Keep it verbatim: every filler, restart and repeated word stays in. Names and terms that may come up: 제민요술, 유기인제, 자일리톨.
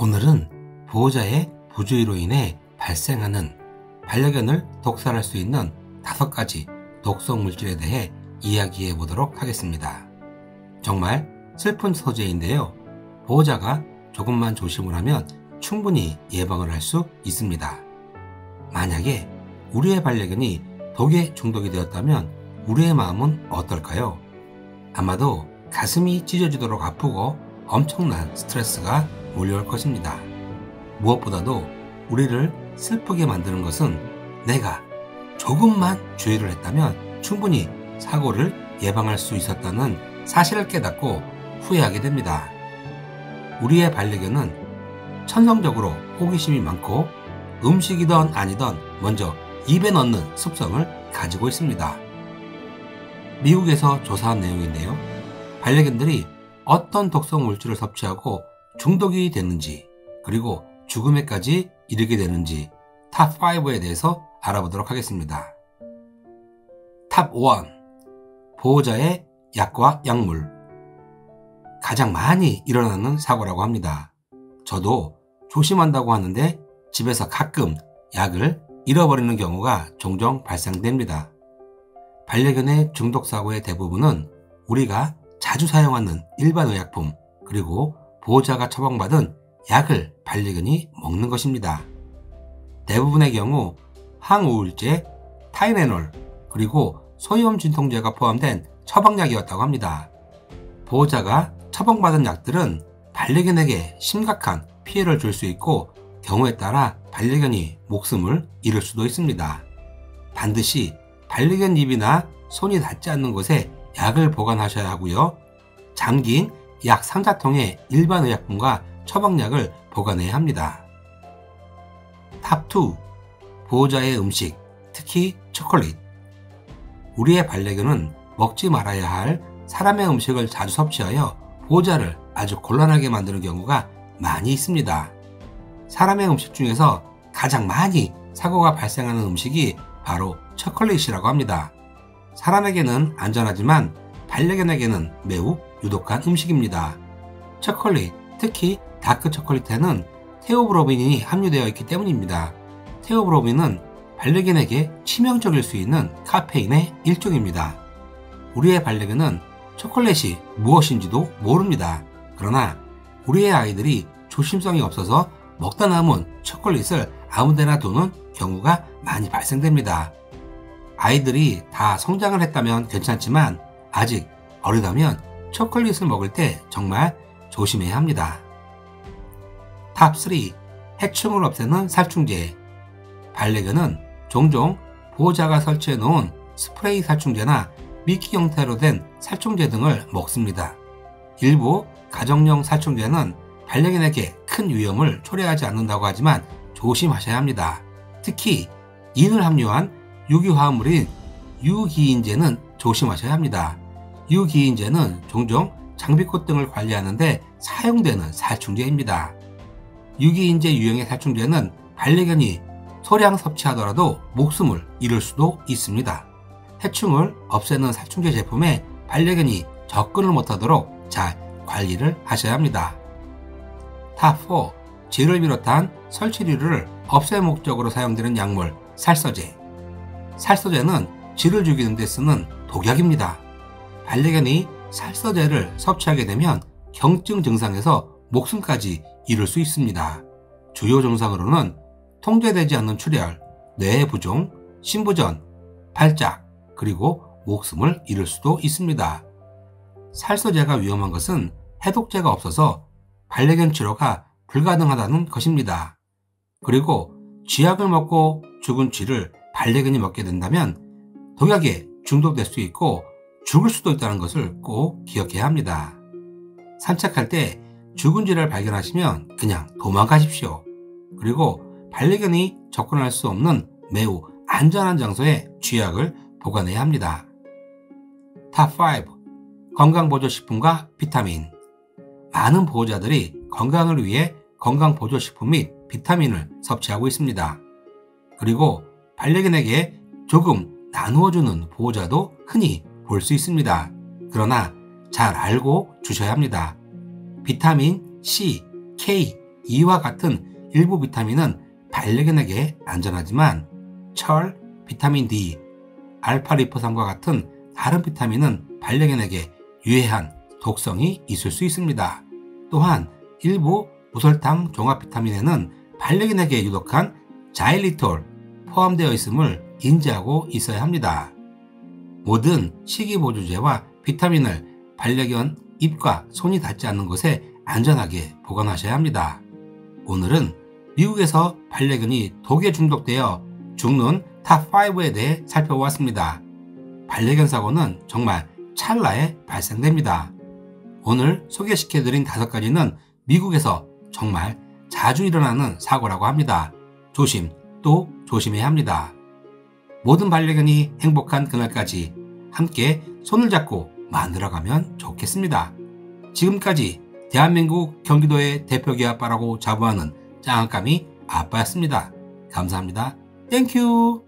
오늘은 보호자의 부주의로 인해 발생하는 반려견을 독살할 수 있는 다섯 가지 독성 물질에 대해 이야기해 보도록 하겠습니다. 정말 슬픈 소재인데요. 보호자가 조금만 조심을 하면 충분히 예방을 할 수 있습니다. 만약에 우리의 반려견이 독에 중독이 되었다면 우리의 마음은 어떨까요? 아마도 가슴이 찢어지도록 아프고 엄청난 스트레스가 몰려올 것입니다. 무엇보다도 우리를 슬프게 만드는 것은 내가 조금만 주의를 했다면 충분히 사고를 예방할 수 있었다는 사실을 깨닫고 후회하게 됩니다. 우리의 반려견은 천성적으로 호기심이 많고 음식이든 아니든 먼저 입에 넣는 습성을 가지고 있습니다. 미국에서 조사한 내용인데요. 반려견들이 어떤 독성 물질을 섭취하고 중독이 됐는지 그리고 죽음에까지 이르게 되는지 탑 파이브에 대해서 알아보도록 하겠습니다. 탑 원. 보호자의 약과 약물. 가장 많이 일어나는 사고라고 합니다. 저도 조심한다고 하는데 집에서 가끔 약을 잃어버리는 경우가 종종 발생됩니다. 반려견의 중독 사고의 대부분은 우리가 자주 사용하는 일반 의약품 그리고 보호자가 처방받은 약을 반려견이 먹는 것입니다. 대부분의 경우 항우울제, 타이레놀 그리고 소염 진통제가 포함된 처방약이었다고 합니다. 보호자가 처방받은 약들은 반려견에게 심각한 피해를 줄 수 있고 경우에 따라 반려견이 목숨을 잃을 수도 있습니다. 반드시 반려견 입이나 손이 닿지 않는 곳에 약을 보관하셔야 하고요. 잠긴 약 상자통에 일반 의약품과 처방약을 보관해야 합니다. 탑 투. 보호자의 음식, 특히 초콜릿. 우리의 반려견은 먹지 말아야 할 사람의 음식을 자주 섭취하여 보호자를 아주 곤란하게 만드는 경우가 많이 있습니다. 사람의 음식 중에서 가장 많이 사고가 발생하는 음식이 바로 초콜릿이라고 합니다. 사람에게는 안전하지만 반려견에게는 매우 유독한 음식입니다. 초콜릿, 특히 다크 초콜릿에는 테오브로빈이 함유되어 있기 때문입니다. 테오브로빈은 반려견에게 치명적일 수 있는 카페인의 일종입니다. 우리의 반려견은 초콜릿이 무엇인지도 모릅니다. 그러나 우리의 아이들이 조심성이 없어서 먹다 남은 초콜릿을 아무데나 두는 경우가 많이 발생됩니다. 아이들이 다 성장을 했다면 괜찮지만 아직 어리다면 초콜릿을 먹을 때 정말 조심해야 합니다. 탑 쓰리. 해충을 없애는 살충제. 반려견은 종종 보호자가 설치해 놓은 스프레이 살충제나 미끼 형태로 된 살충제 등을 먹습니다. 일부 가정용 살충제는 반려견에게 큰 위험을 초래하지 않는다고 하지만 조심하셔야 합니다. 특히 인을 함유한 유기화합물인 유기인제는 조심하셔야 합니다. 유기인제는 종종 장비꽃 등을 관리하는데 사용되는 살충제입니다. 유기인제 유형의 살충제는 반려견이 소량 섭취하더라도 목숨을 잃을 수도 있습니다. 해충을 없애는 살충제 제품에 반려견이 접근을 못하도록 잘 관리를 하셔야 합니다. 탑 포. 젤을 비롯한 설치류를 없앨 목적으로 사용되는 약물, 살소제. 살소제는 쥐를 죽이는 데 쓰는 독약입니다. 반려견이 살소제를 섭취하게 되면 경증 증상에서 목숨까지 잃을 수 있습니다. 주요 증상으로는 통제되지 않는 출혈, 뇌의 부종, 심부전, 발작, 그리고 목숨을 잃을 수도 있습니다. 살소제가 위험한 것은 해독제가 없어서 반려견 치료가 불가능하다는 것입니다. 그리고 쥐약을 먹고 죽은 쥐를 반려견이 먹게 된다면 독약에 중독될 수 있고 죽을 수도 있다는 것을 꼭 기억해야 합니다. 산책할 때 죽은 쥐를 발견하시면 그냥 도망가십시오. 그리고 반려견이 접근할 수 없는 매우 안전한 장소에 쥐약을 보관해야 합니다. 탑 파이브. 건강보조식품과 비타민. 많은 보호자들이 건강을 위해 건강보조식품 및 비타민을 섭취하고 있습니다. 그리고 반려견에게 조금 나누어주는 보호자도 흔히 볼 수 있습니다. 그러나 잘 알고 주셔야 합니다. 비타민 씨, 케이, 이와 같은 일부 비타민은 반려견에게 안전하지만 철, 비타민 디, 알파리포산과 같은 다른 비타민은 반려견에게 유해한 독성이 있을 수 있습니다. 또한 일부 무설탕 종합 비타민에는 반려견에게 유독한 자일리톨 포함되어 있음을 인지하고 있어야 합니다. 모든 식이보조제와 비타민을 반려견 입과 손이 닿지 않는 곳에 안전하게 보관하셔야 합니다. 오늘은 미국에서 반려견이 독에 중독되어 죽는 탑 파이브에 대해 살펴보았습니다. 반려견 사고는 정말 찰나에 발생됩니다. 오늘 소개시켜드린 다섯 가지는 미국에서 정말 자주 일어나는 사고라고 합니다. 조심 또 조심해야 합니다. 모든 반려견이 행복한 그날까지 함께 손을 잡고 만들어가면 좋겠습니다. 지금까지 대한민국 경기도의 대표계 아빠라고 자부하는 짱아까미 아빠였습니다. 감사합니다. 땡큐!